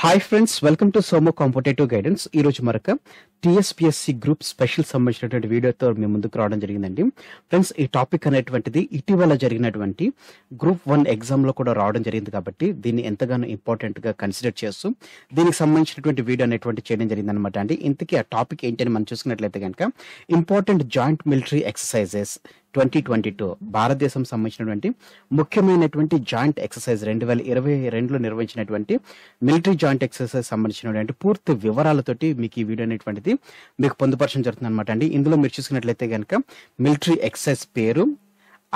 Hi friends, welcome to సోమో competitive guidance. ఈరోజు మరొక టీఎస్పీఎస్సీ గ్రూప్ స్పెషల్ సంబంధించినటువంటి వీడియోతో మేము ముందుకు రావడం జరిగిందండి. ఫ్రెండ్స్, ఈ టాపిక్ అనేటువంటిది ఇటీవల జరిగినటువంటి గ్రూప్ 1 ఎగ్జామ్లో కూడా రావడం జరిగింది కాబట్టి దీన్ని ఎంతగానో ఇంపార్టెంట్గా కన్సిడర్ చేస్తూ దీనికి సంబంధించినటువంటి వీడియో అనేటువంటి చేయడం జరిగింది అనమాట అండి. ఇంతకీ ఆ టాపిక్ ఏంటని మనం చూసుకున్నట్లయితే కనుక ఇంపార్టెంట్ జాయింట్ మిలిటరీ ఎక్సర్సైజెస్ 2022, భారతదేశం సంబంధించినటువంటి ముఖ్యమైనటువంటి జాయింట్ ఎక్సర్సైజ్ 2022లో నిర్వహించినటువంటి మిలిటరీ జాయింట్ ఎక్సర్సైజ్ సంబంధించినటువంటి పూర్తి వివరాలతోటి మీకు ఈ వీడియో అనేటువంటిది మీకు పొందుపరచడం జరుగుతుంది అనమాట అండి. ఇందులో మీరు చూసుకున్నట్లయితే కనుక మిలిటరీ ఎక్సర్సైజ్ పేరు,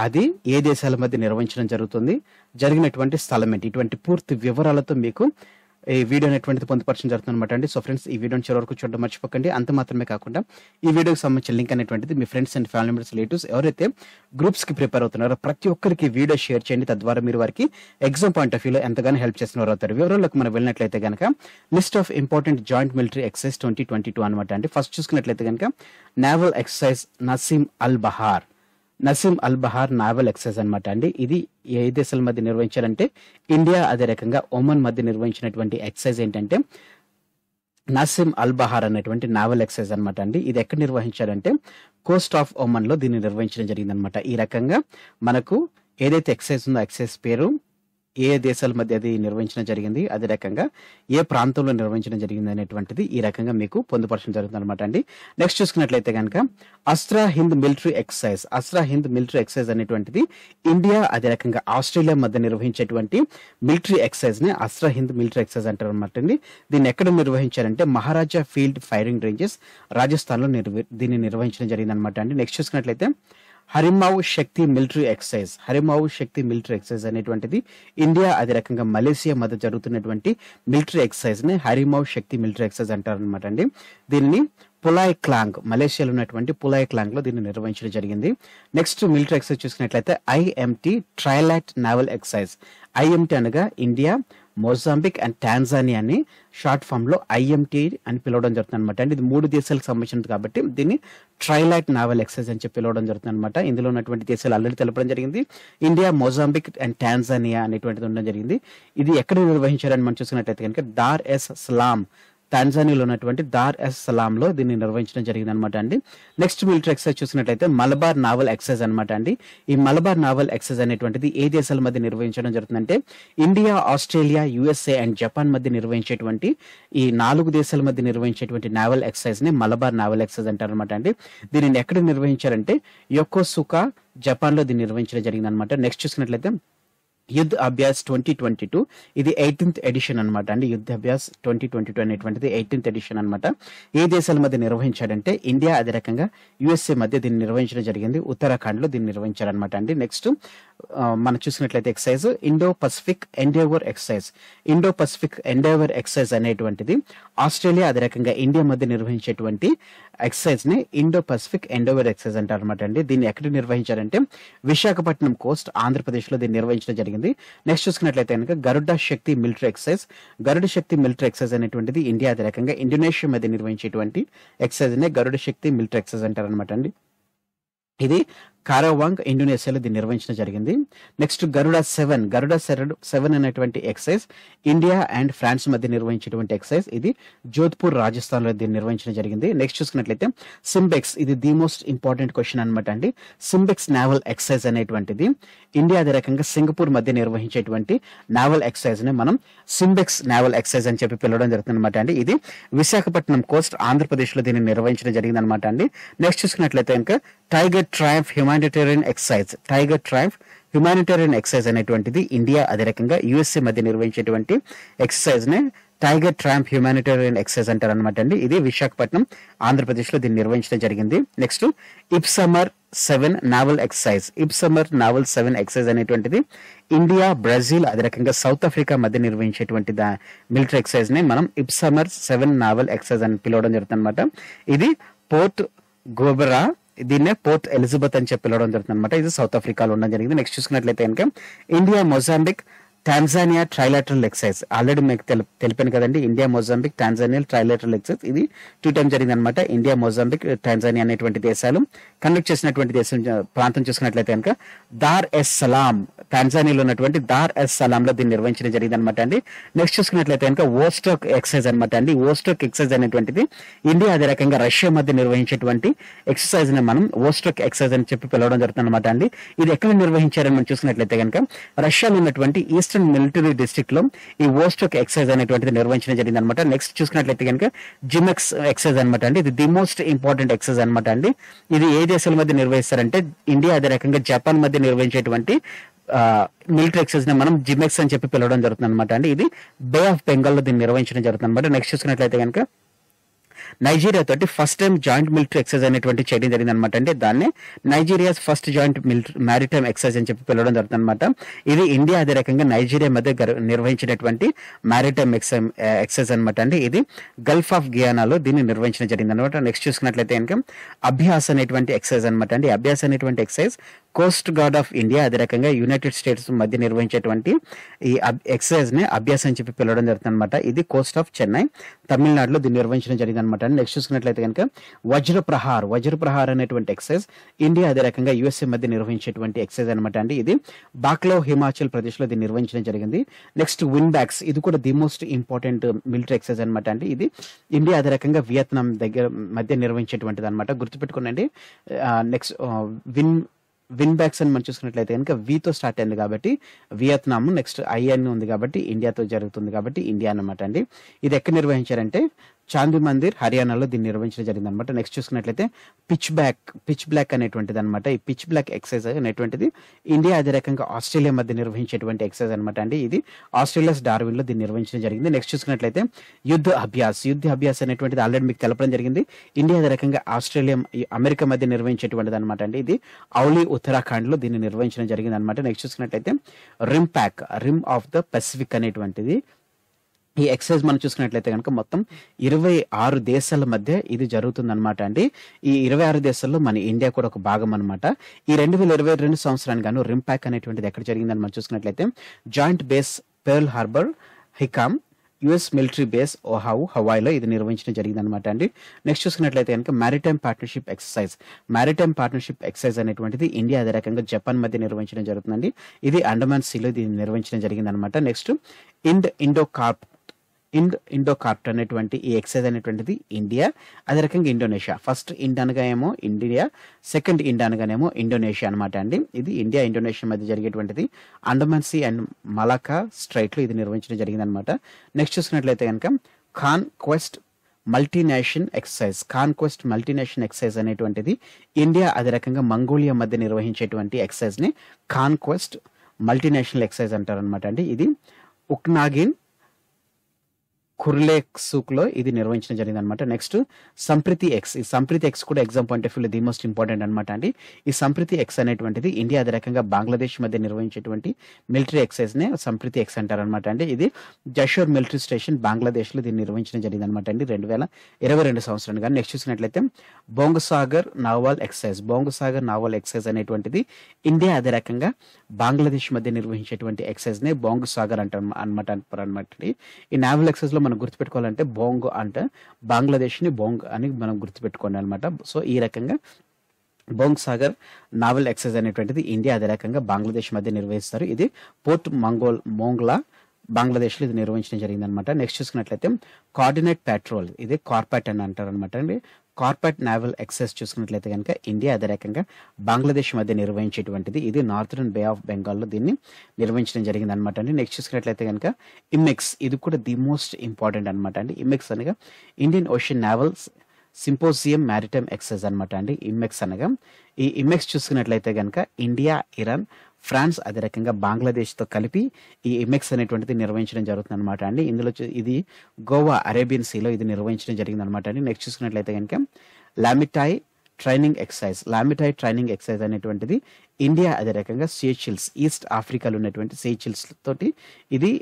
అది ఏ దేశాల మధ్య నిర్వహించడం జరుగుతుంది, జరిగినటువంటి స్థలం ఏంటి, ఇటువంటి పూర్తి వివరాలతో మీకు ఈ వీడియో అనేటువంటిది పొందుపరచడం జరుగుతుంది అనమాట అండి. సో ఫ్రెండ్స్, ఈ వీడియోని చివరి వరకు చూడడం మర్చిపోకండి. అంత మాత్రమే కాకుండా ఈ వీడియోకి సంబంధించిన లింక్ అనేటువంటిది మీ friends and family members, relatives ఎవరైతే గ్రూప్స్ కి ప్రిపేర్ అవుతున్నారో ప్రతి ఒక్కరికి వీడియో షేర్ చేయండి. తద్వారా మీరు వారికి ఎగ్జామ్ పాయింట్ ఆఫ్ వ్యూలో ఎంతగానో హెల్ప్ చేసిన వారు అవుతారు. వివరాలకు మనం వెళ్ళినట్లయితే కనుక list of important joint military exercise 2022 అనమాట అండి. ఫస్ట్ చూసుకున్నట్లయితే కనుక naval exercise Naseem Al Bahr naval exercise అనమాట అండి. ఇది ఏ దేశాల మధ్య నిర్వహించాలంటే ఇండియా, అదే రకంగా ఒమన్ మధ్య నిర్వహించినటువంటి ఎక్సర్సైజ్ ఏంటంటే నసీమ్ అల్ బహార్ అనేటువంటి నావల్ ఎక్సర్సైజ్ అనమాట అండి. ఇది ఎక్కడ నిర్వహించాలంటే కోస్ట్ ఆఫ్ ఒమన్ లో దీన్ని నిర్వహించడం జరిగింది అనమాట. ఈ రకంగా మనకు ఏదైతే ఎక్సర్సైజ్ ఉందో ఎక్సర్సైజ్ పేరు, ఏ దేశాల మధ్య అది నిర్వహించడం జరిగింది, అదే రకంగా ఏ ప్రాంతంలో నిర్వహించడం జరిగింది అనేటువంటిది ఈ రకంగా మీకు పొందుపరచడం జరుగుతుంది అనమాట అండి. నెక్స్ట్ చూసుకున్నట్లయితే కనుక అస్రా హింద్ మిలిటరీ ఎక్సర్సైజ్ అనేటువంటిది ఇండియా, అదే రకంగా ఆస్ట్రేలియా మధ్య నిర్వహించేటువంటి మిలిటరీ ఎక్సర్సైజ్ ని అస్రా హింద్ మిలిటరీ ఎక్సర్సైజ్ అంటారు అనమాట అండి. దీన్ని ఎక్కడ నిర్వహించారంటే Maharaja field firing ranges, Rajasthan లో దీన్ని నిర్వహించడం జరిగింది అనమాట అండి. నెక్స్ట్ చూసుకున్నట్లయితే హరిమౌ శక్తి మిలిటరీ ఎక్సర్సైజ్ అనేటువంటిది ఇండియా, అదే రకంగా మలేషియా మధ్య జరుగుతున్నటువంటి మిలిటరీ ఎక్సర్సైజ్ ని హరిమౌ శక్తి మిలిటరీ ఎక్సర్సైజ్ అంటారనమాట అండి. దీనిని పులాయ్ క్లాంగ్, మలేషియాలో ఉన్నటువంటి పులాయ్ క్లాంగ్ లో దీన్ని నిర్వహించడం జరిగింది. నెక్స్ట్ మిలిటరీ ఎక్సర్సైజ్ చూసినట్లయితే IMT trilat naval exercise. IMT అనగా ఇండియా, మొజాంబిక్ అండ్ టాన్జానియా అని షార్ట్ ఫామ్ లో ఐఎంటీ అని పిలవడం జరుగుతుంది అనమాట అండి. ఇది 3 దేశాలకు సంబంధించింది కాబట్టి దీన్ని ట్రైలాట్ నావల్ ఎక్సర్సైజ్ అని చెప్పి పిలవడం జరుగుతుంది అనమాట. ఇందులో ఉన్నటువంటి దేశాలు ఆల్రెడీ తెలపడం జరిగింది, ఇండియా, మొజాంబిక్ అండ్ టాన్జానియా అనేటువంటిది ఉండడం జరిగింది. ఇది ఎక్కడ నిర్వహించారని మనం చూసినట్లయితే కనుక దార్ ఎస్ సలాం, టాన్జానియాలో ఉన్నటువంటి దార్ ఎస్ సలాం లో దీన్ని నిర్వహించడం జరిగింది అనమాట అండి. నెక్స్ట్ మిలిటరీ ఎక్సర్సైజ్ చూసినట్లయితే మలబార్ నావల్ ఎక్సర్సైజ్ అనమాట అండి. ఈ మలబార్ నావల్ ఎక్సర్సైజ్ అనేటువంటిది ఏ దేశాల మధ్య నిర్వహించడం జరుగుతుందంటే India, Australia, USA and Japan మధ్య నిర్వహించేటువంటి ఈ 4 దేశాల మధ్య నిర్వహించేటువంటి నావల్ ఎక్సర్సైజ్ ని మలబార్ నావల్ ఎక్సర్సైజ్ అంటారు అనమాట అండి. దీనిని ఎక్కడ నిర్వహించారంటే యొకోసుకా, జపాన్ లో దీన్ని నిర్వహించడం జరిగింది అనమాట. నెక్స్ట్ చూసినట్లయితే యుద్ధ్ అభ్యాస్ 2022, ఇది 18th ఎడిషన్ అనమాట అండి. యుద్ధ అభ్యాస్ 2022 అనేటువంటిది 18th ఎడిషన్ అనమాట. ఏ దేశాల మధ్య నిర్వహించాడంటే ఇండియా, అదే రకంగా యుఎస్ఏ మధ్య దీన్ని నిర్వహించడం జరిగింది. ఉత్తరాఖండ్ లో దీన్ని నిర్వహించారనమాట అండి. నెక్స్ట్ మనం చూసినట్లయితే exercise Indo Pacific endeavour exercise అనేటువంటిది ఆస్ట్రేలియా, అదే రకంగా ఇండియా మధ్య నిర్వహించేటువంటి ఎక్సర్సైజ్ ని ఇండో పసిఫిక్ ఎండేవర్ ఎక్సర్సైజ్ అంటారు అనమాట అండి. దీన్ని ఎక్కడ నిర్వహించారంటే విశాఖపట్నం కోస్ట్, ఆంధ్రప్రదేశ్ లో దీన్ని నిర్వహించడం జరిగింది. నెక్స్ట్ చూసుకున్నట్లయితే కనుక గరుడ శక్తి మిలిటరీ ఎక్సర్సైజ్ అనేటువంటిది ఇండియా, అదే రకంగా ఇండోనేషియా మధ్య నిర్వహించేటువంటి ఎక్సర్సైజ్ ని గరుడ శక్తి మిలిటరీ ఎక్సర్సైజ్ అంటారు అనమాట అండి. ఇది కారావాంగ్, ఇండోనేషియాలో దీన్ని నిర్వహించడం జరిగింది. నెక్స్ట్ గరుడ సెవెన్ అనేటువంటి ఎక్సర్సైజ్ ఇండియా అండ్ ఫ్రాన్స్ మధ్య నిర్వహించేటువంటి ఎక్సర్సైజ్, ఇది జోధ్పూర్, రాజస్థాన్ లో దీన్ని నిర్వహించడం జరిగింది. నెక్స్ట్ చూసుకున్నట్లయితే సింబెక్స్, ఇది ది మోస్ట్ ఇంపార్టెంట్ క్వశ్చన్ అనమాట అండి. సింబెక్స్ నావల్ ఎక్సర్సైజ్ అనేటువంటిది ఇండియా, అదే రకంగా సింగపూర్ మధ్య నిర్వహించేటువంటి నావల్ ఎక్సర్సైజ్ ని మనం సింబెక్స్ నావల్ ఎక్సర్సైజ్ అని చెప్పి పిలవడం జరుగుతుంది అనమాట అండి. ఇది విశాఖపట్నం కోస్ట్, ఆంధ్రప్రదేశ్ లో దీన్ని నిర్వహించడం జరిగింది అనమాట అండి. నెక్స్ట్ చూసుకున్నట్లయితే కనుక టైగర్ ట్రయంఫ్ హ్యుమానిటేరియన్ ఎక్సర్సైజ్ అనేటువంటిది ఇండియా, అదే రకంగా యుఎస్ఏ మధ్య నిర్వహించేటువంటి ఎక్సర్సైజ్ ని టైగర్ ట్రయంఫ్ హ్యుమానిటేరియన్ ఎక్సర్సైజ్ అంటారు అనమాట అండి. ఇది విశాఖపట్నం, ఆంధ్రప్రదేశ్ లో దీన్ని నిర్వహించడం జరిగింది. నెక్స్ట్ IPSUMER 7 నావల్ ఎక్సర్సైజ్ అనేటువంటిది ఇండియా, బ్రెజిల్, అదే రకంగా సౌత్ ఆఫ్రికా మధ్య నిర్వహించేటువంటి మిలిటరీ ఎక్సర్సైజ్ ని మనం IPSUMER 7 నావల్ ఎక్సర్సైజ్ అని పిలవడం జరుగుతుంది అనమాట. ఇది పోర్ట్ గోబరా, దీన్నే పోర్ట్ ఎలిజబెత్ అని చెప్పి పిలవడం జరుగుతుంది అనమాట. ఇది సౌత్ ఆఫ్రికాలో ఉండడం జరిగింది. నెక్స్ట్ చూసుకున్నట్లయితే కనుక India, Mozambique, Tanzania Trilateral Exercise. Already make telipani kadandi India Mozambique Tanzania Trilateral Exercise. Idi two times jarigindi anamata. India Mozambique Tanzania అనేటువంటి దేశాలు కండక్ట్ చేసినటువంటి దేశం ప్రాంతం చూసుకున్నట్లయితే కనుక దార్ ఎస్ సలాం టాంజానియాలో ఉన్నటువంటి దార్ ఎస్ సలాంలో దీన్ని నిర్వహించడం జరిగింది అనమాట అండి. నెక్స్ట్ చూసుకున్నట్లయితే కనుక వోస్టాక్ ఎక్సైజ్ అనమాట అండి. వోస్టాక్ ఎక్సైజ్ అనేటువంటిది ఇండియా అదే రకంగా రష్యా మధ్య నిర్వహించేటువంటి ఎక్సర్సైజ్ ని మనం వోస్టాక్ ఎక్సైజ్ అని చెప్పి పిలవడం జరుగుతుంది అనమాట అండి. ఇది ఎక్కడ నిర్వహించారని మనం చూసినట్లయితే కనుక రష్యాలో ఉన్నటువంటి ఈస్టర్న్ మిలిటరీ డిస్ట్రిక్ట్ లో ఈ వోస్టాక్ ఎక్సైజ్ అనేటువంటిది నిర్వహించడం జరిగింది అనమాట. నెక్స్ట్ చూసుకున్నట్లయితే కనుక జిమెక్స్ ఎక్సైజ్ అనమాట అండి. ఇది ది మోస్ట్ ఇంపార్టెంట్ ఎక్సైజ్ అనమాట అండి. ఇది ఏ దేశాల మధ్య నిర్వహిస్తారంటే ఇండియా అదే రకంగా జపాన్ మధ్య నిర్వహించేటువంటి మిలిటరీ ఎక్సైజ్ ని మనం జిమెక్స్ అని చెప్పి పిలవడం జరుగుతుంది అనమాట అండి. ఇది బే ఆఫ్ బెంగాల్ లో దీన్ని నిర్వహించడం జరుగుతుంది అనమాట. నెక్స్ట్ చూసుకున్నట్లయితే కనుక నైజీరియా తోటి first time joint military excise అనేటువంటి చేయడం జరిగింది అనమాట అండి. దాన్ని Nigeria first joint maritime excise అని చెప్పి పిలవడం జరుగుతుంది అనమాట. ఇది ఇండియా అదే రకంగా నైజీరియా మధ్య నిర్వహించినటువంటి మ్యారిటైమ్ ఎక్సైజ్ అనమాట అండి. ఇది గల్ఫ్ ఆఫ్ గియానాలో దీన్ని నిర్వహించడం జరిగింది అనమాట. నెక్స్ట్ చూసుకున్నట్లయితే కనుక అభ్యాస్ అనేటువంటి ఎక్సైజ్ అనమాట అండి. అభ్యాస్ అనేటువంటి excise coast guard of India అదే రకంగా యునైటెడ్ స్టేట్స్ మధ్య నిర్వహించేటువంటి ఈ ఎక్సైజ్ ని అభ్యాస్ అని చెప్పి పిలవడం జరుగుతుంది అనమాట. ఇది కోస్ట్ ఆఫ్ చెన్నై తమిళనాడులో దీన్ని నిర్వహించడం జరిగింది అనమాట. నెక్స్ట్ చూసుకున్నట్లయితే కనుక వజ్రప్రహార్ అనేటువంటి ఎక్సైజ్ ఇండియా అదే రకంగా యుఎస్ఏ మధ్య నిర్వహించేటువంటి ఎక్సైజ్ అనమాట అండి. ఇది బాక్లో హిమాచల్ ప్రదేశ్ లో దీన్ని నిర్వహించడం జరిగింది. నెక్స్ట్ విన్ బ్యాక్స్ ఇది కూడా the most important military excise అనమాట అండి. ఇది ఇండియా అదే రకంగా వియత్నాం దగ్గర మధ్య నిర్వహించేటువంటిది అనమాట. గుర్తుపెట్టుకోండి. నెక్స్ట్ విన్ బ్యాక్స్ అని మనం చూసుకున్నట్లయితే కనుక వీతో స్టార్ట్ అయింది కాబట్టి వియత్నాం, నెక్స్ట్ ఐఎన్ ఉంది కాబట్టి ఇండియాతో జరుగుతుంది కాబట్టి ఇండియా అనమాట అండి. ఇది ఎక్కడ నిర్వహించారంటే చాందీ మందిర్ హర్యానాలో దీన్ని నిర్వహించడం జరిగింది అనమాట. నెక్స్ట్ చూసుకున్నట్లయితే పిచ్ బ్లాక్ అనేటువంటిది అనమాట. ఈ పిచ్ బ్లాక్ ఎక్సైజ్ అనేటువంటిది ఇండియా అదే రకంగా ఆస్ట్రేలియా మధ్య నిర్వహించేటువంటి ఎక్సైజ్ అనమాట అండి. ఇది ఆస్ట్రేలియాస్ డార్విన్ లో దీన్ని నిర్వహించడం జరిగింది. నెక్స్ట్ చూసుకున్నట్లయితే యుద్ధ అభ్యాస్ అనేటువంటిది ఆల్రెడీ మీకు తెలపడం జరిగింది. ఇండియా అదే రకంగా ఆస్ట్రేలియా అమెరికా మధ్య నిర్వహించేటువంటిది అనమాట అండి. ఇది ఔలీ ఉత్తరాఖండ్ లో దీన్ని నిర్వహించడం జరిగింది అనమాట. నెక్స్ట్ చూసుకున్నట్లయితే రిమ్ ఆఫ్ ద పెసిఫిక్ అనేటువంటిది ఈ ఎక్సైజ్ మనం చూసుకున్నట్లయితే కనుక మొత్తం 26 దేశాల మధ్య ఇది జరుగుతుంది అనమాట అండి. ఈ 26 దేశాల్లో మన ఇండియా కూడా ఒక భాగం అనమాట. ఈ 2022 సంవత్సరానికి గాను రింపాక్ అనేటువంటిది ఎక్కడ జరిగిందని మనం చూసుకున్నట్లయితే joint base Pearl Harbor Hickam US military base Oahu హవాయిలో ఇది నిర్వహించడం జరిగింది అనమాట అండి. నెక్స్ట్ చూసుకున్నట్లయితే కనుక మ్యారిటైమ్ పార్ట్నర్షిప్ ఎక్సర్సైజ్ అనేటువంటిది ఇండియా అదే రకంగా జపాన్ మధ్య నిర్వహించడం జరుగుతుందండి. ఇది అండమాన్ సీలో దీన్ని నిర్వహించడం జరిగింది అనమాట. నెక్స్ట్ ఇండో కార్ప్ట్ అనేటువంటి ఈ ఎక్సైజ్ అనేటువంటిది ఇండియా అదే రకంగా ఇండోనేషియా ఫస్ట్ ఇండ్ అనగా ఏమో ఇండియా, సెకండ్ ఇండ్ అనగానేమో ఇండోనేషియా అనమాట అండి. ఇది ఇండియా ఇండోనేషియా మధ్య జరిగేటువంటిది Andaman sea and Malacca strait లో ఇది నిర్వహించడం జరిగింది అనమాట. నెక్స్ట్ చూసినట్లయితే కనుక కాన్క్వెస్ట్ మల్టీనేషన్ ఎక్సైజ్ అనేటువంటిది ఇండియా అదే రకంగా మంగోలియా మధ్య నిర్వహించేటువంటి ఎక్సైజ్ ని కాన్క్వెస్ట్ మల్టీనేషనల్ ఎక్సైజ్ అంటారు అనమాట అండి. ఇది ఉక్నాగిన్ కుర్లేక్ సూక్ లో ఇది నిర్వహించడం జరిగింది అనమాట. నెక్స్ట్ సంప్రితి ఎక్స్ కూడా ఎగ్జామ్ పాయింట్ ఆఫ్ వ్యూ లో ది మోస్ట్ ఇంపార్టెంట్ అనమాట అండి. ఈ సంప్రితి ఎక్స్ అనేటువంటిది ఇండియా అదే రకంగా బంగ్లాదేశ్ మధ్య నిర్వహించేటువంటి మిలిటరీ ఎక్సైజ్ నే సంప్రితి ఎక్స్ అంటారు అనమాట అండి. ఇది జషోర్ మిలిటరీ స్టేషన్ బంగ్లాదేశ్ లో దీన్ని నిర్వహించడం జరిగింది అనమాట అండి 2022 సంవత్సరానికి గాను. నెక్స్ట్ చూసినట్లయితే బొంగసాగర్ నావల్ ఎక్సైజ్ అనేటువంటిది ఇండియా అదే రకంగా బంగ్లాదేశ్ మధ్య నిర్వహించేటువంటి ఎక్సైజ్ నే బొంగసాగర్ అంటారు అనమాట అండి. ఈ నావల్ ఎక్సైజ్ లో మనం గుర్తుపెట్టుకోవాలంటే బోంగ్ అంటే బంగ్లాదేశ్ ని బోంగ్ అని మనం గుర్తుపెట్టుకోండి అనమాట. సో ఈ రకంగా బొంగసాగర్ నావల్ ఎక్సైజ్ అనేటువంటిది ఇండియా అదే రకంగా బంగ్లాదేశ్ మధ్య నిర్వహిస్తారు. ఇది పోర్ట్ మోంగ్లా బంగ్లాదేశ్ లో ఇది నిర్వహించడం జరిగింది అనమాట. నెక్స్ట్ చూసుకున్నట్లయితే కోఆర్డినేట్ ప్యాట్రోల్ ఇది కార్పాట్ అని అంటారు అనమాట అండి. కార్పాట్ నావల్ ఎక్సైజ్ చూసుకున్నట్లయితే కనుక ఇండియా అదే రకంగా బంగ్లాదేశ్ మధ్య నిర్వహించేటువంటిది. ఇది నార్థరన్ బే ఆఫ్ బెంగాల్లో దీన్ని నిర్వహించడం జరిగింది అనమాట అండి. నెక్స్ట్ చూసుకున్నట్లయితే కనుక ఇమెక్స్ ఇది కూడా ది మోస్ట్ ఇంపార్టెంట్ అనమాట అండి. ఇమెక్స్ అనగా Indian ocean naval symposium maritime exercise అనమాట అండి. ఇమెక్స్ అనగా ఈ ఇమెక్స్ చూసుకున్నట్లయితే కనుక ఇండియా, ఇరాన్, ఫ్రాన్స్ అదే రకంగా బంగ్లాదేశ్ తో కలిపి ఈ ఇమెక్స్ అనేటువంటిది నిర్వహించడం జరుగుతుంది అనమాట అండి. ఇందులో ఇది గోవా అరేబియన్ సీలో ఇది నిర్వహించడం జరిగింది అనమాట అండి. నెక్స్ట్ చూసుకున్నట్లయితే కనుక లామిటాయ్ ట్రైనింగ్ ఎక్సైజ్ అనేటువంటిది ఇండియా అదే రకంగా సెయిచిల్స్ ఈస్ట్ ఆఫ్రికాలో ఉన్నటువంటి సెయిచిల్స్ తోటి ఇది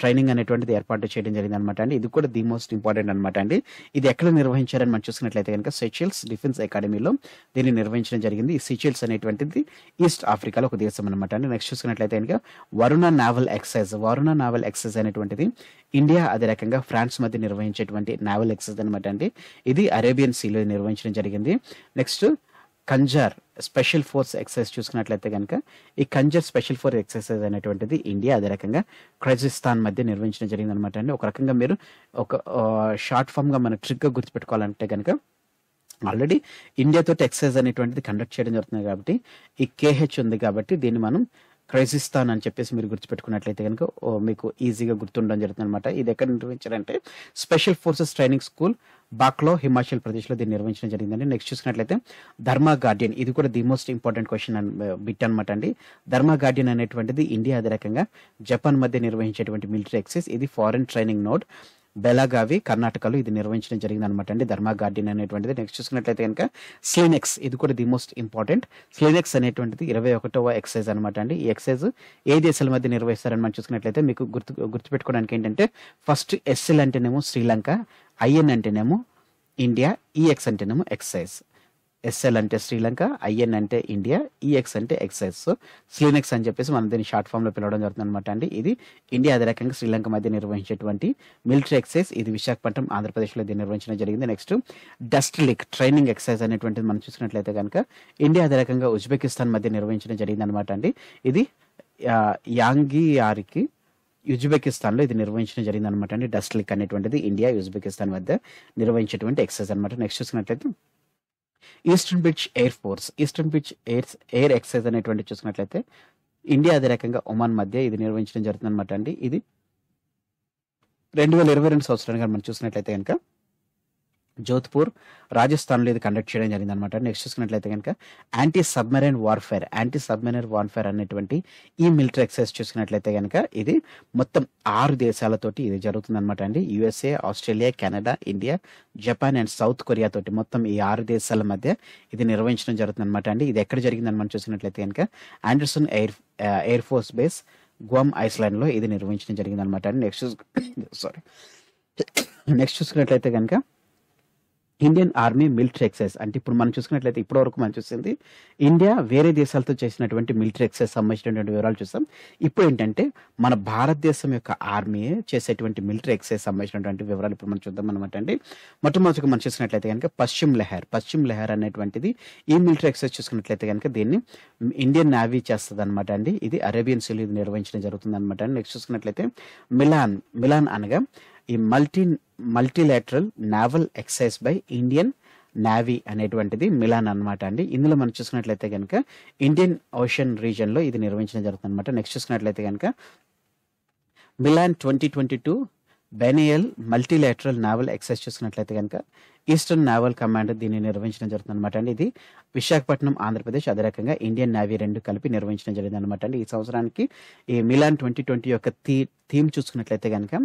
ట్రైనింగ్ అనేటువంటిది ఏర్పాటు చేయడం జరిగింది అనమాట అండి. ఇది కూడా ది మోస్ట్ ఇంపార్టెంట్ అనమాట అండి. ఇది ఎక్కడ నిర్వహించారని మనం చూసుకున్నట్లయితే కనుక సెచెల్స్ డిఫెన్స్ అకాడమీలో దీన్ని నిర్వహించడం జరిగింది. సెచెల్స్ అనేటువంటిది ఈస్ట్ ఆఫ్రికాలో ఒక దేశం అనమాట అండి. నెక్స్ట్ చూసుకున్నట్లయితే కనుక Varuna naval exercise, Varuna naval excise అనేటువంటిది ఇండియా అదే రకంగా ఫ్రాన్స్ మధ్య నిర్వహించేటువంటి నావల్ ఎక్సైజ్ అనమాట అండి. ఇది అరేబియన్ సీలో నిర్వహించడం జరిగింది. Next Khanjar special force exercise చూసుకున్నట్లయితే కనుక ఈ కంజర్ స్పెషల్ ఫోర్స్ ఎక్సర్సైజ్ అనేటువంటిది ఇండియా అదే రకంగా ఖజస్థాన్ మధ్య నిర్వహించడం జరిగింది అనమాట అండి. ఒక రకంగా మీరు ఒక షార్ట్ ఫామ్గా మన ట్రిక్గా గుర్తుపెట్టుకోవాలంటే కనుక ఆల్రెడీ ఇండియాతో ఎక్సైజ్ అనేటువంటిది కండక్ట్ చేయడం జరుగుతుంది కాబట్టి ఈ కేహెచ్ ఉంది కాబట్టి దీన్ని మనం ఖజస్థాన్ అని చెప్పేసి మీరు గుర్తుపెట్టుకున్నట్లయితే కనుక మీకు ఈజీగా గుర్తుండడం జరుగుతుంది అనమాట. ఇది ఎక్కడ నిర్వహించారంటే special forces training school బాక్లో Himachal ప్రదేశ్లో దీన్ని నిర్వహించడం జరిగిందండి. నెక్స్ట్ చూసినట్లయితే ధర్మా గార్డియన్, ఇది కూడా the most important question bit అనమాట అండి. ధర్మా గార్డియన్ అనేటువంటిది ఇండియా అదే రకంగా జపాన్ మధ్య నిర్వహించేటువంటి మిలిటరీ ఎక్సైజ్. ఇది ఫారెన్ ట్రైనింగ్ నోడ్ బెలాగావి కర్ణాటకలో ఇది నిర్వహించడం జరిగింది అనమాట అండి. ధర్మా గార్డెన్ అనేటువంటిది. నెక్స్ట్ చూసుకున్నట్లయితే కనుక స్లినెక్స్, ఇది కూడా ది మోస్ట్ ఇంపార్టెంట్. స్లినెక్స్ అనేటువంటిది 21వ ఎక్సైజ్ అనమాట అండి. ఈ ఎక్సైజ్ ఏ దేశాల మధ్య నిర్వహిస్తారని మనం చూసుకున్నట్లయితే మీకు గుర్తుపెట్టుకోవడానికి ఏంటంటే ఫస్ట్ ఎస్ఎల్ అంటేనేమో శ్రీలంక, ఐఎన్ అంటేనేమో ఇండియా, ఈఎక్స్ అంటేనేమో ఎక్సైజ్. ఎస్ఎల్ అంటే శ్రీలంక, ఐఎన్ అంటే ఇండియా, ఈఎక్స్ అంటే ఎక్సైజ్. సో స్లినెక్స్ అని చెప్పేసి మనం దీన్ని షార్ట్ ఫామ్లో పిలవడం జరుగుతుంది అనమాట అండి. ఇది ఇండియా అదే రకంగా శ్రీలంక మధ్య నిర్వహించేటువంటి మిలిటరీ ఎక్సైజ్. ఇది విశాఖపట్నం ఆంధ్రప్రదేశ్లో దీన్ని నిర్వహించడం జరిగింది. Next Dustlik training exercise అనేటువంటిది మనం చూసినట్లయితే కనుక ఇండియా అదే రకంగా ఉజ్బెకిస్తాన్ మధ్య నిర్వహించడం జరిగింది అనమాట అండి. ఇది యాంగియారికి ఉజ్బెకిస్తాన్లో ఇది నిర్వహించడం జరిగింది అనమాట అండి. డస్ట్ లిక్ అనేటువంటిది ఇండియా ఉజ్బెకిస్తాన్ మధ్య నిర్వహించేటువంటి ఎక్సైజ్ అనమాట. నెక్స్ట్ చూసినట్లయితే eastern bridge air force, eastern bridge air exercise అనేటువంటి చూసినట్లయితే ఇండియా అదే రకంగా ఒమాన్ మధ్య ఇది నిర్వహించడం జరుగుతుంది అనమాట అండి. ఇది 2022 సంవత్సరానికి మనం చూసినట్లయితే కనుక జోధ్పూర్ రాజస్థాన్లో ఇది కండక్ట్ చేయడం జరిగింది అనమాట. నెక్స్ట్ చూసుకున్నట్లయితే కనుక anti submarine warfare, anti submarine warfare అనేటువంటి ఈ మిలిటరీ ఎక్సైజ్ చూసుకున్నట్లయితే కనుక ఇది మొత్తం 6 దేశాలతోటి ఇది జరుగుతుంది అనమాట అండి. USA, Australia, Canada, India, Japan and South Korea తోటి మొత్తం ఈ 6 దేశాల మధ్య ఇది నిర్వహించడం జరుగుతుంది అనమాట అండి. ఇది ఎక్కడ జరిగిందని మనం చూసినట్లయితే కనుక Anderson air force base Guam, ఐస్లాండ్లో ఇది నిర్వహించడం జరిగింది అనమాట అండి. నెక్స్ట్ చూసుకున్నట్లయితే కనుక ఇండియన్ ఆర్మీ మిలిటరీ ఎక్సైజ్ అంటే ఇప్పుడు మనం చూసుకున్నట్లయితే ఇప్పటివరకు మనం చూసింది ఇండియా వేరే దేశాలతో చేసినటువంటి మిలిటరీ ఎక్సైజ్ సంబంధించినటువంటి వివరాలు చూస్తాం. ఇప్పుడు ఏంటంటే మన భారతదేశం యొక్క ఆర్మీ చేసేటువంటి మిలిటరీ ఎక్సైజ్ సంబంధించినటువంటి వివరాలు ఇప్పుడు మనం చూద్దాం అనమాట అండి. మొట్టమొదటిగా మనం చూసినట్లయితే కనుక పశ్చిమ లెహర్ అనేటువంటిది ఈ మిలిటరీ ఎక్సైజ్ చూసుకున్నట్లయితే కనుక దీన్ని ఇండియన్ నేవీ చేస్తుంది అనమాట అండి. ఇది అరేబియన్ సీలో ఇది నిర్వహించడం జరుగుతుంది అనమాట అండి. నెక్స్ట్ చూసుకున్నట్లయితే మిలాన్ అనగా ఈ multilateral naval exercise by Indian navy అనేటువంటిది మిలాన్ అనమాట అండి. ఇందులో మనం చూసుకున్నట్లయితే కనుక ఇండియన్ ఓషన్ రీజియన్లో ఇది నిర్వహించడం జరుగుతుంది అనమాట. నెక్స్ట్ చూసుకున్నట్లయితే కనుక Milan 2022 biennial multilateral naval exercise చూసుకున్నట్లయితే కనుక ఈస్టర్న్ నావల్ కమాండ్ దీన్ని నిర్వహించడం జరుగుతుంది అనమాట అండి. ఇది విశాఖపట్నం, ఆంధ్రప్రదేశ్ అదే రకంగా ఇండియన్ నేవీ రెండు కలిపి నిర్వహించడం జరిగింది అనమాట అండి. ఈ సంవత్సరానికి ఈ మిలాన్ 2020 యొక్క థీమ్ చూసుకున్నట్లయితే కనుక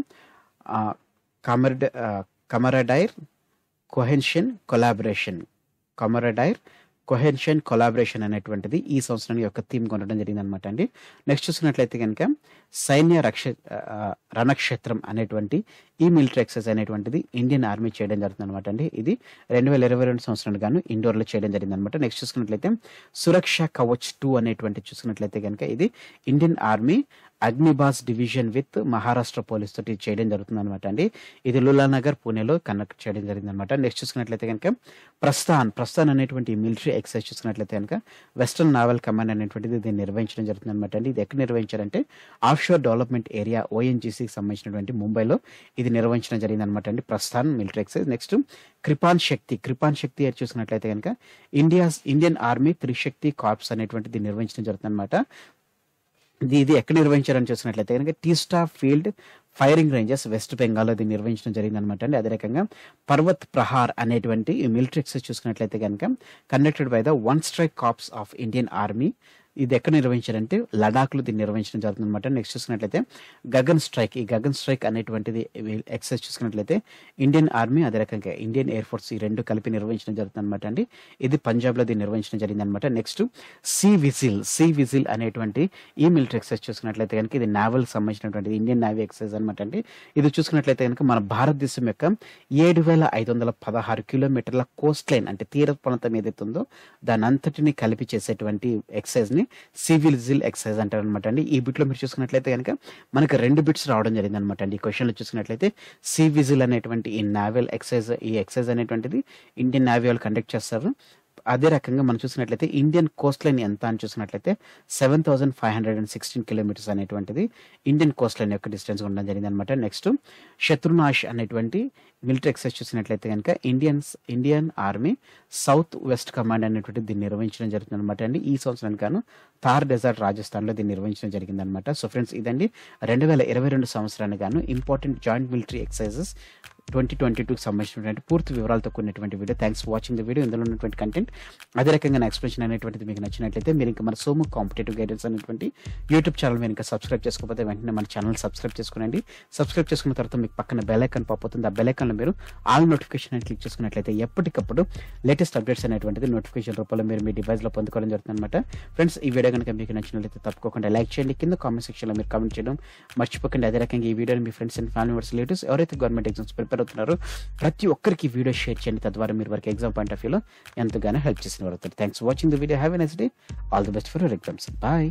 కమరడైర్ కొహెన్షన్ కొలాబరేషన్, కమరడైర్ కొహెన్షన్ కొలాబరేషన్ అనేటువంటిది ఈ సంవత్సరానికి యొక్క థీమ్ కొనడం జరిగింది అనమాట అండి. నెక్స్ట్ చూసినట్లయితే కనుక సైన్య రణక్షేత్రం అనేటువంటి ఈ మిలిటరీ ఎక్సైజ్ అనేటువంటిది ఇండియన్ ఆర్మీ చేయడం జరుగుతుంది అనమాట అండి. ఇది 2022 సంవత్సరానికి గాను ఇండోర్లో చేయడం జరిగింది అనమాట. నెక్స్ట్ చూసుకున్నట్లయితే సురక్ష కవచ్ 2 అనేటువంటి చూసుకున్నట్లయితే కనుక ఇది Indian army Agnibaz division with Maharashtra police తోటి చేయడం జరుగుతుంది అనమాట అండి. ఇది లులానగర్, పూణేలో కనెక్ట్ చేయడం జరిగింది అనమాట. నెక్స్ట్ చూసుకున్నట్లయితే కనుక ప్రస్థాన్ అనేటువంటి మిలిటరీ ఎక్సైజ్ చూసుకున్నట్లయితే కనుక వెస్టర్న్ నావల్ కమాండ్ అనేటువంటిది దీన్ని నిర్వహించడం జరుగుతుంది అనమాట అండి. ఇది ఎక్కడ నిర్వహించారంటే ఆఫ్షోర్ డెవలప్మెంట్ ఏరియా ONGC సంబంధించినటువంటి ముంబైలో ఇది నిర్వహించడం జరిగింది అనమాట అండి. Prasthan military exercise. Next Kripan Shakti అని చూసుకున్నట్లయితే కనుక ఇండియన్ ఆర్మీ త్రిశక్తి కార్ప్స్ అనేటువంటిది నిర్వహించడం జరుగుతుంది అనమాట. ఇది ఎక్కడ నిర్వహించారని చూసినట్లయితే కనుక Teesta field firing ranges West Bengal ఇది నిర్వహించడం జరిగింది అనమాట అండి. అదే రకంగా పర్వత్ ప్రహార్ అనేటువంటి మిలిటరీ ఎక్సైజ్ చూసుకున్నట్లయితే కనుక conducted by the 1 strike corps of Indian army ఇది ఎక్కడ నిర్వహించారంటే లడాఖ్లో దీన్ని నిర్వహించడం జరుగుతుంది అనమాట. నెక్స్ట్ చూసుకున్నట్లయితే గగన్ స్ట్రైక్, ఈ గగన్ స్ట్రైక్ అనేటువంటిది ఎక్సర్సైజ్ చూసుకున్నట్లయితే ఇండియన్ ఆర్మీ అదే రకంగా ఇండియన్ ఎయిర్ ఫోర్స్ ఈ రెండు కలిపి నిర్వహించడం జరుగుతుంది అనమాట అండి. ఇది పంజాబ్లో దీన్ని నిర్వహించడం జరిగింది అనమాట. Next sea vigil, sea vigil అనేటువంటి ఈ మిలిటరీ ఎక్సర్సైజ్ చూసుకున్నట్లయితే కనుక ఇది నావల్కి సంబంధించినటువంటిది ఇండియన్ నావీ ఎక్సర్సైజ్ అనమాట అండి. ఇది చూసుకున్నట్లయితే కనుక మన భారతదేశం యొక్క 7,516 కిలోమీటర్ల కోస్ట్ లైన్ అంటే తీర ప్రాంతం ఏదైతే ఉందో దాని అంతటిని కలిపి చేసేటువంటి ఎక్సైజ్ ని సివిల్ జిల్ ఎక్సైజ్ అంటారు అనమాట అండి. ఈ బిట్లో మీరు చూసుకున్నట్లయితే కనుక మనకు 2 బిట్స్ రావడం జరిగింది అనమాట అండి. ఈ క్వశ్చన్ లో చూసుకున్నట్లయితే సివిజిల్ అనేటువంటి ఈ నావల్ ఎక్సైజ్, ఈ ఎక్సైజ్ అనేటువంటిది ఇండియన్ నావీ వాళ్ళు కండక్ట్ చేస్తారు. అదే రకంగా మనం చూసినట్లయితే ఇండియన్ కోస్ట్ లైన్ ఎంత అని చూసినట్లయితే 7,516 కిలోమీటర్స్ అనేటువంటిది ఇండియన్ కోస్ట్ లైన్ యొక్క డిస్టెన్స్ ఉండడం జరిగింది అనమాట. నెక్స్ట్ శత్రునాష్ అనేటువంటి మిలిటరీ ఎక్సైజ్ చూసినట్లయితే కనుక Indian army south west command అనేటువంటి దీన్ని నిర్వహించడం జరుగుతుంది అనమాట అండి. ఈ సంవత్సరానికి గాను థార్ డెజర్ట్ రాజస్థాన్ లో దీన్ని నిర్వహించడం జరిగింది అనమాట. సో ఫ్రెండ్స్ ఇదండి 2022 సంవత్సరానికి గాను ఇంపార్టెంట్ జాయింట్ మిలిటరీ ఎక్సైజెస్ 2022కి సంబంధించినటువంటి పూర్తి వివరాలతో కూడినటువంటి video. Thanks for watching the video. ఇందులో ఉన్నటువంటి కంటెంట్ అదే రకంగా నా ఎక్స్ప్లెనేషన్ అనేటువంటిది మీకు నచ్చినట్లయితే మీరు ఇంకా మన సోము కాంపిటేటివ్ గైడెన్స్ అనేటువంటి యూట్యూబ్ ఛానల్ మీరు ఇంకా సబ్స్క్రైబ్ చేసుకోకపోతే వెంటనే మన ఛానల్ సబ్స్క్రైబ్ చేసుకోండి. సబ్స్క్రైబ్ చేసుకున్న తర్వాత మీకు పక్కన బెల్ ఐకాన్ పాప్ అవుతుంది. ఆ బెల్ ఐకాన్లో మీరు ఆల్ నోటిఫికేషన్ అని క్లిక్ చేసుకున్నట్లయితే ఎప్పటికప్పుడు లేటెస్ట్ అప్డేట్స్ అనేటువంటిది నోటిఫికేషన్ రూపంలో మీరు మీ డివైస్లో పొందుకోవడం జరుగుతుంది అనమాట. ఫ్రెండ్స్ ఈ వీడియో కనుక మీకు నచ్చినట్లయితే తప్పకుండా లైక్ చేయండి. కింద కామెంట్ సెక్షన్లో మీరు కామెంట్ చేయడం మర్చిపోకండి. అదే రకంగా ఈ వీడియోని మీ friends and family members relatives ఎవరైతే గవర్నమెంట్ ఎగ్జామ్స్ అవుతున్నారు ప్రతి ఒక్కరికి వీడియో షేర్ చేయండి. తద్వారా మీరు వారికి ఎగ్జామ్ పాయింట్ ఆఫ్ వ్యూలో ఎంతగానో హెల్ప్ చేసిన వారు అవుతారు. Thanks for watching the video. Have a nice day. All the best for your exams. Bye.